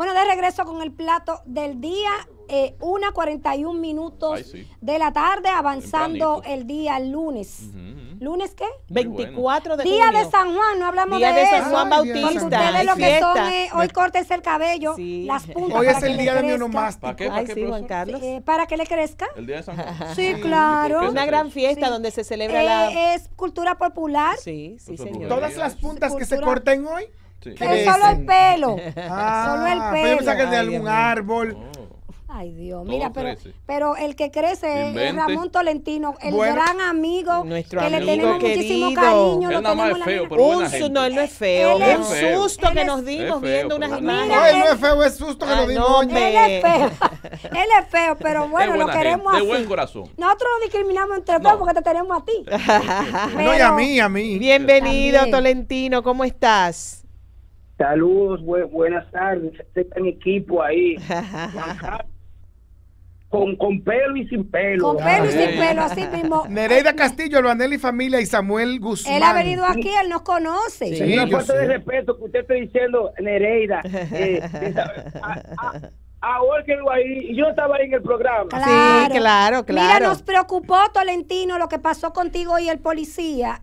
Bueno, de regreso con el plato del día, 1:41 ay, sí, de la tarde, avanzando tempranito el día lunes. ¿Lunes qué? 24 de junio. Día de San Juan, no hablamos de eso. Día de San Juan Bautista. Porque ustedes lo que son es, hoy córtense el cabello, sí, las puntas. Hoy es el día de mi onomástico. ¿Para qué? ¿Para qué, Juan Carlos? Para que le crezca. El día de San Juan. Sí, claro. Una gran fiesta donde se celebra la... Es cultura popular. Sí, sí, señor. Todas las puntas que se corten hoy. Sí. Pero solo el pelo. Ah, solo el pelo. Pero de algún árbol. Ay, Dios, mira, pero el que crece es Ramón Tolentino, el gran amigo, nuestro que le tenemos muchísimo cariño. Él no es feo, pero buena gente. No, él no es feo. Él es el susto que nos dimos viendo unas imágenes. No, él no es feo, es susto que nos dimos. Él es feo, pero bueno, lo queremos así. De buen corazón. Nosotros lo discriminamos entre todos porque te tenemos a ti. No, y a mí, Bienvenido, Tolentino, ¿cómo estás? Saludos, buenas tardes. Este equipo ahí. Con pelo y sin pelo. Con pelo y sin pelo, así mismo. Nereida Castillo, Luanelli familia y Samuel Guzmán. Él ha venido aquí, él nos conoce. Sí, sí, una falta de respeto que usted está diciendo, Nereida. Ahora que yo estaba ahí en el programa. Claro, sí, claro. Mira, nos preocupó, Tolentino, lo que pasó contigo y el policía.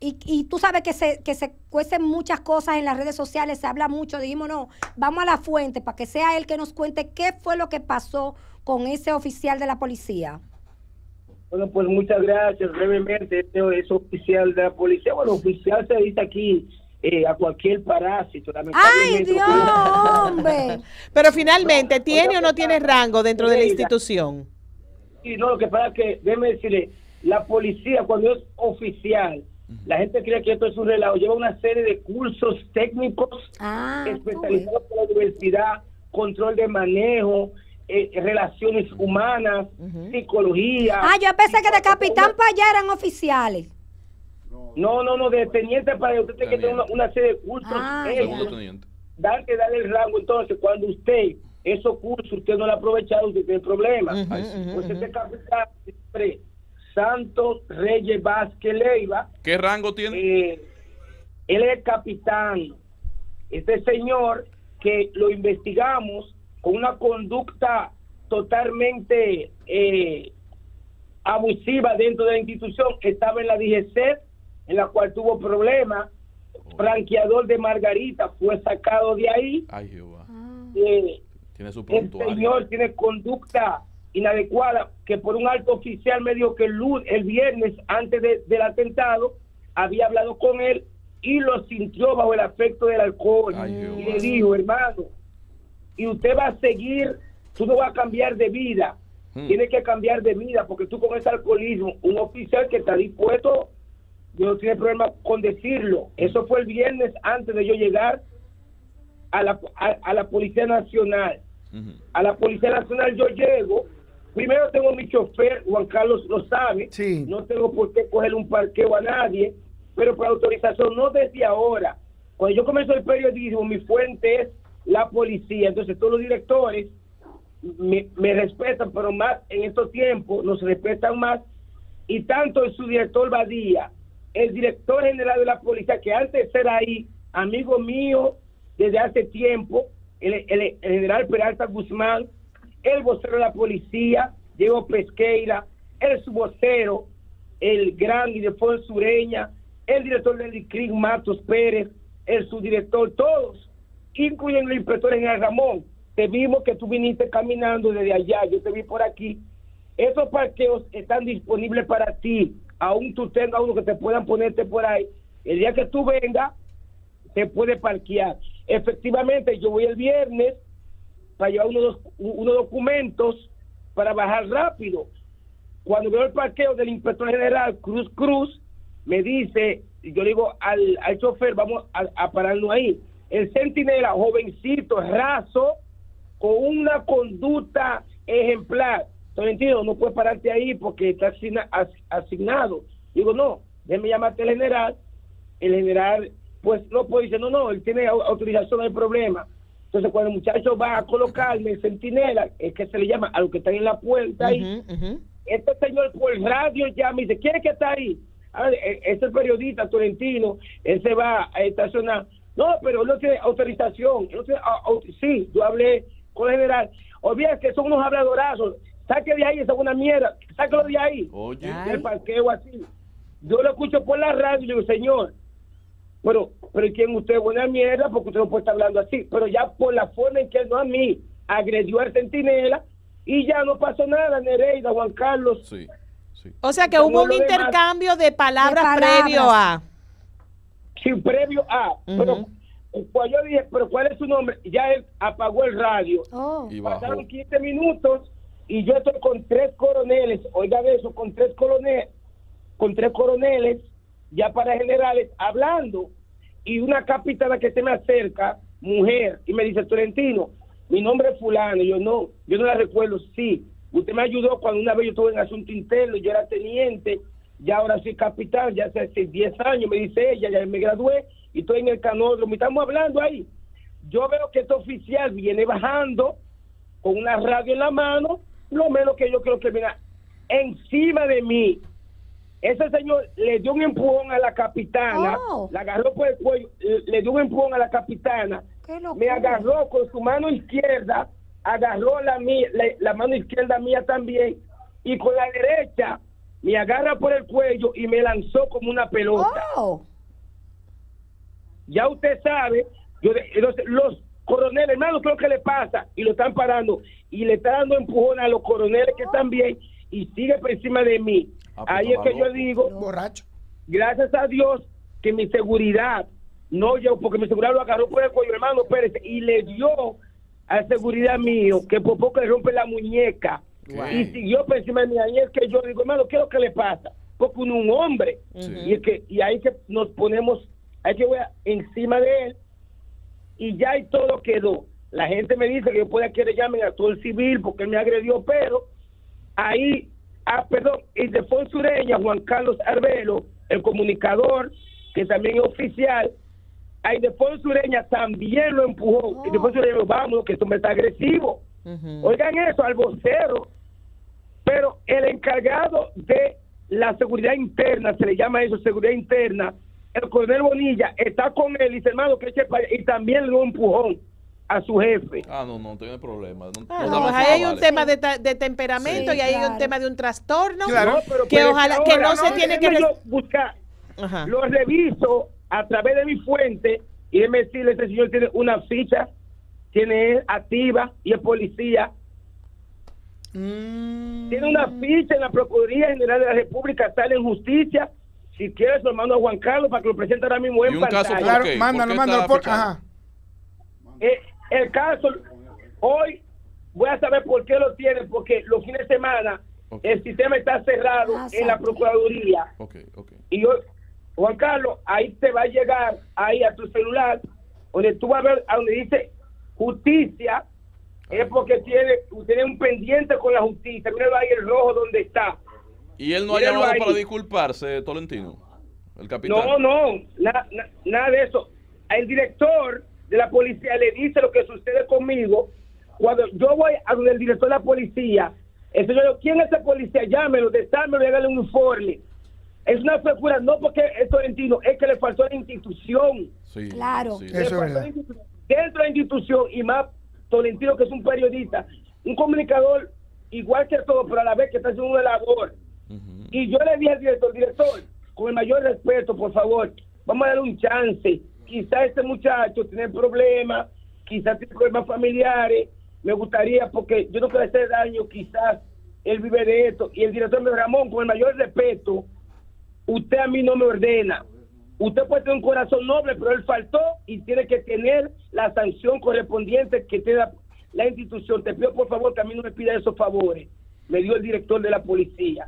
Y tú sabes que se cuecen muchas cosas en las redes sociales, se habla mucho. Dijimos, no, vamos a la fuente para que sea él que nos cuente qué fue lo que pasó con ese oficial de la policía. Bueno, pues muchas gracias. Brevemente, ese oficial de la policía, bueno, oficial se dice aquí a cualquier parásito. ¡Ay, Dios, hombre! Pero finalmente, ¿tiene o no tiene rango dentro de la institución? Sí, no, lo que pasa es que, déjeme decirle, la policía cuando es oficial, la gente cree que esto es un relajo. Lleva una serie de cursos técnicos especializados por la universidad, control de manejo, relaciones humanas, psicología. Ah, yo pensé que de capitán para allá eran oficiales. No, de teniente para allá. Usted tiene que tener una serie de cursos. Darle el rango. Entonces, cuando usted, esos cursos, usted no lo ha aprovechado, usted tiene problemas. Pues ese capitán siempre... Santo Reyes Vázquez Leiva. ¿Qué rango tiene? Él es el capitán. Este señor que lo investigamos con una conducta totalmente abusiva dentro de la institución. Estaba en la DGC, en la cual tuvo problemas. Franqueador de Margarita, fue sacado de ahí. Ay, Jehová. Tiene su puntuario. El señor tiene conducta inadecuada, que por un alto oficial me dijo que el viernes antes del atentado había hablado con él y lo sintió bajo el afecto del alcohol. Ay, y le dijo, hermano, y usted va a seguir, tú no vas a cambiar de vida, tienes que cambiar de vida, porque tú con ese alcoholismo, un oficial que está dispuesto, yo no tengo problema con decirlo. Eso fue el viernes antes de yo llegar a la Policía Nacional. A la Policía Nacional yo llego. Primero tengo mi chofer, Juan Carlos lo sabe, no tengo por qué coger un parqueo a nadie, pero por autorización, no desde ahora. Cuando yo comienzo el periodismo, mi fuente es la policía, entonces todos los directores me respetan, pero más en estos tiempos nos respetan más, y tanto el subdirector Badía, el director general de la policía, que antes era ahí, amigo mío desde hace tiempo, el general Peralta Guzmán, el vocero de la policía, Diego Pesqueira, el subvocero, el gran de Fonsureña, el director del CRIC, Matos Pérez, el subdirector, todos, incluyendo el inspector general Ramón. Te vimos que tú viniste caminando desde allá, yo te vi por aquí. Esos parqueos están disponibles para ti, aún tú tengas uno que te puedan ponerte por ahí. El día que tú vengas, te puedes parquear. Efectivamente, yo voy el viernes para llevar unos documentos para bajar rápido. Cuando veo el parqueo del inspector general Cruz Cruz, me dice, yo le digo al chofer, vamos a pararnos ahí. El centinela, jovencito, raso, con una conducta ejemplar. Tolentino, no puedes pararte ahí porque está asignado. Digo, no, déjame llamarte al general. El general, pues no puede, dice, no, él tiene autorización, no hay problema. Entonces, cuando el muchacho va a colocarme el centinela, es que se le llama a los que están en la puerta ahí. Este señor por radio llama y dice, ¿quién es que está ahí? Ese periodista Tolentino, él se va a estacionar. No, pero no tiene autorización. No tiene, sí, yo hablé con el general. Olvídate que son unos habladorazos. Saque de ahí, esa es una mierda. Sáquelo de ahí. Oye. El parqueo así. Yo lo escucho por la radio y digo, señor, pero ¿quién usted es buena mierda? Porque usted no puede estar hablando así. Pero ya por la forma en que él, no a mí, agredió al centinela y ya no pasó nada, Nereida, Juan Carlos. Sí, sí. O sea que hubo un intercambio de palabras previo a... Sí, previo a... Pero pues yo dije, pero ¿cuál es su nombre? Ya él apagó el radio. Oh. Pasaron 15 minutos y yo estoy con 3 coroneles, oigan eso, con 3 coroneles, ya para generales, hablando, y una capitana que se me acerca, mujer, y me dice, Tolentino, mi nombre es fulano. Y yo no la recuerdo. Sí, usted me ayudó cuando una vez yo estuve en asunto interno, yo era teniente, ya ahora soy capitán, ya hace 10 años, me dice ella, ya me gradué, y estoy en el canódromo, estamos hablando ahí. Yo veo que este oficial viene bajando con una radio en la mano, lo menos que yo creo que viene encima de mí. Ese señor le dio un empujón a la capitana, la agarró por el cuello, le dio un empujón a la capitana, me agarró con su mano izquierda, agarró la mano izquierda mía también, y con la derecha me agarra por el cuello y me lanzó como una pelota. Ya usted sabe, los coroneles, hermano, creo que le pasa, y lo están parando, y le está dando empujón a los coroneles que están bien, y sigue por encima de mí. Ahí es que yo digo, borracho, gracias a Dios que mi seguridad, no yo, porque mi seguridad lo agarró por el cuello, hermano Pérez, y le dio a seguridad mío, que por poco le rompe la muñeca, y siguió por encima de mí. Ahí es que yo digo, hermano, ¿qué es lo que le pasa? Porque uno es un hombre, y ahí que nos ponemos, ahí que voy encima de él, y ya y todo quedó. La gente me dice que yo pueda que le llamen a todo el civil, porque él me agredió, pero ahí... perdón, y de Fonsureña, Juan Carlos Arbelo, el comunicador, que también es oficial, ahí de Fonsureña también lo empujó. Y de Fonsureña, vamos, que esto me está agresivo. Oigan eso, al vocero. Pero el encargado de la seguridad interna, se le llama eso, seguridad interna, el coronel Bonilla, está con él y dice, hermano, que eche para... Y también lo empujó a su jefe. No tiene problema. Pues ahí hay un tema de temperamento, y ahí hay un tema de un trastorno, que ojalá que no se tiene que buscar. Lo reviso a través de mi fuente y déjeme decirle, este señor tiene una ficha, tiene activa y es policía. Tiene una ficha en la Procuraduría General de la República, sale en justicia. Si quiere, su hermano Juan Carlos, para que lo presente ahora mismo en pantalla. Claro, mándalo por... el caso, hoy voy a saber por qué lo tienen, porque los fines de semana el sistema está cerrado en la Procuraduría. Y hoy, Juan Carlos, ahí te va a llegar, ahí a tu celular, donde tú vas a ver, a donde dice justicia, es porque tiene un pendiente con la justicia. Míralo ahí, el rojo donde está. ¿Y él no ha llamado para disculparse, Tolentino, el capitán? No, nada de eso. El director de la policía le dice lo que sucede conmigo. Cuando yo voy a donde el director de la policía, el señor, ¿quién es ese policía? Llámelo, desármelo y hágale un informe. Es una frescura, no porque es Tolentino, es que le faltó la institución. Sí, claro. Sí, eso es verdad. Dentro de la institución, y más Tolentino, que es un periodista, un comunicador, igual que todo, pero a la vez que está haciendo una labor. Y yo le dije al director, con el mayor respeto, por favor, vamos a darle un chance. Quizás este muchacho tiene problemas, quizás tiene problemas familiares, me gustaría, porque yo no quiero hacer daño, quizás él vive de esto. Y el director me dijo, Ramón, con el mayor respeto, usted a mí no me ordena. Usted puede tener un corazón noble, pero él faltó y tiene que tener la sanción correspondiente que tiene la institución. Te pido, por favor, que a mí no me pida esos favores. Me dio el director de la policía.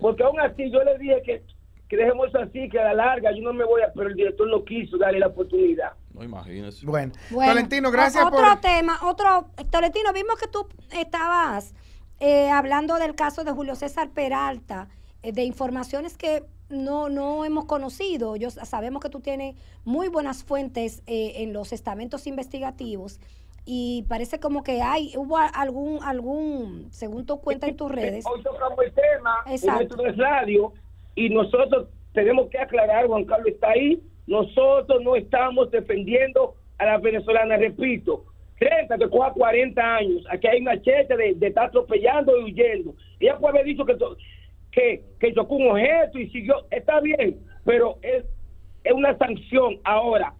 Porque aún así yo le dije que dejemos eso así, que a la larga yo no me voy a... Pero el director no quiso darle la oportunidad. No, imagínese. Bueno, Tolentino, gracias por... Otro tema. Tolentino, vimos que tú estabas hablando del caso de Julio César Peralta, de informaciones que no hemos conocido. Sabemos que tú tienes muy buenas fuentes en los estamentos investigativos, y parece como que hubo algún, según tú cuentas en tus redes. Hoy tocamos el tema en nuestro radio. Y nosotros tenemos que aclarar, Juan Carlos, está ahí, Nosotros no estamos defendiendo a las venezolanas, repito, 30, que coja 40 años, aquí hay machete de estar atropellando y huyendo. Ella puede haber dicho que chocó un objeto y siguió, está bien, pero es una sanción. Ahora,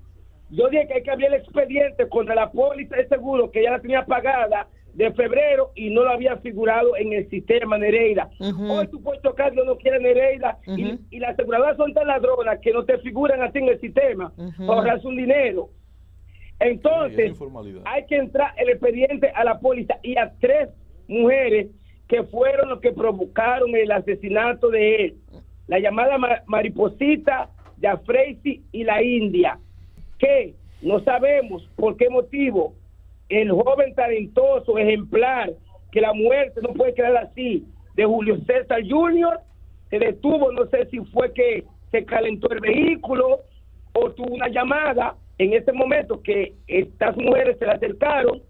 yo dije que hay que abrir el expediente contra la póliza de seguro que ya la tenía pagada de febrero y no lo había figurado en el sistema, Nereida. Hoy tú puedes tocar, no quiere, Nereida, y las aseguradoras son tan ladronas que no te figuran así en el sistema, ahorras un dinero. Entonces, hay que entrar el expediente a la póliza y a 3 mujeres que fueron los que provocaron el asesinato de él. La llamada Mariposita, de Afreisi y la India, que no sabemos por qué motivo. El joven talentoso, ejemplar, que la muerte no puede quedar así, de Julio César Jr., se detuvo, no sé si fue que se calentó el vehículo o tuvo una llamada en ese momento que estas mujeres se le acercaron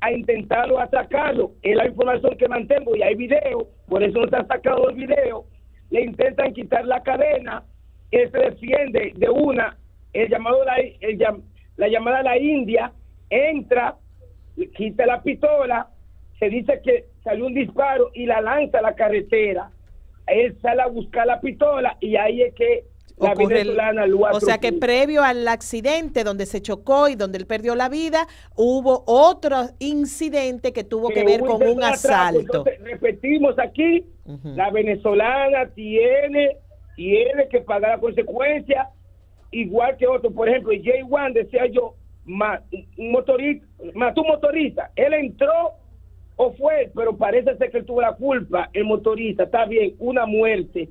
a intentarlo atacarlo. Es la información que mantengo y hay video, por eso no está sacado el video. Le intentan quitar la cadena, él se defiende de una, la llamada a la India, entra, quita la pistola, se dice que salió un disparo y la lanza a la carretera. Él sale a buscar la pistola y ahí es que la venezolana lo atropelló. O sea que previo al accidente donde se chocó y donde él perdió la vida, hubo otro incidente que tuvo que ver con un asalto. Entonces, repetimos aquí, la venezolana tiene que pagar la consecuencia, igual que otro. Por ejemplo, Jay One, decía yo, mató un motorista, él entró o fue, pero parece ser que él tuvo la culpa, el motorista, está bien, una muerte.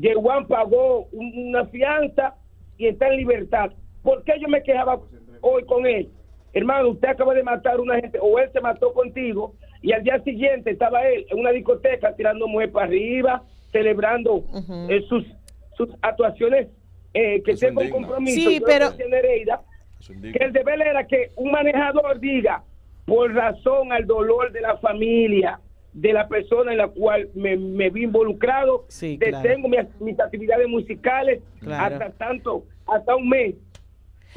Jay One pagó una fianza y está en libertad. ¿Por qué yo me quejaba hoy con él? Hermano, usted acaba de matar a una gente, o él se mató contigo, y al día siguiente estaba él en una discoteca tirando mujer para arriba, celebrando sus actuaciones que tengo un compromiso. Sí, pero que el deber era que un manejador diga, por razón al dolor de la familia, de la persona en la cual me vi involucrado, sí, detengo mis actividades musicales hasta tanto, hasta un mes.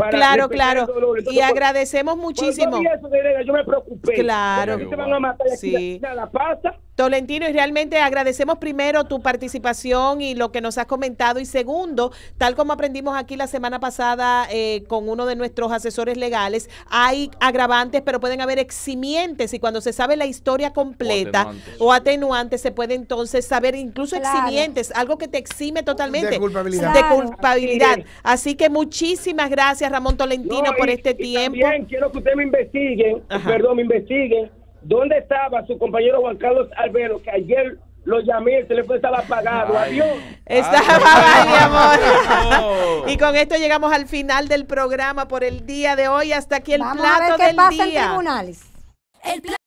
Claro. Entonces, y agradecemos muchísimo. Eso, yo me preocupé. Claro. Se van a matar sí. La pasa. Tolentino, y realmente agradecemos primero tu participación y lo que nos has comentado, y segundo, tal como aprendimos aquí la semana pasada con uno de nuestros asesores legales, hay agravantes, pero pueden haber eximientes, y cuando se sabe la historia completa o atenuantes, se puede entonces saber incluso eximientes, algo que te exime totalmente de culpabilidad. Así que muchísimas gracias, Ramón Tolentino, por este tiempo. También quiero que ustedes me investiguen, ¿dónde estaba su compañero Juan Carlos Arbelo? Que ayer lo llamé, el teléfono estaba apagado. Adiós. Mi amor. Y con esto llegamos al final del programa por el día de hoy. Hasta aquí el plato del día. Vamos a ver qué pasa en tribunales.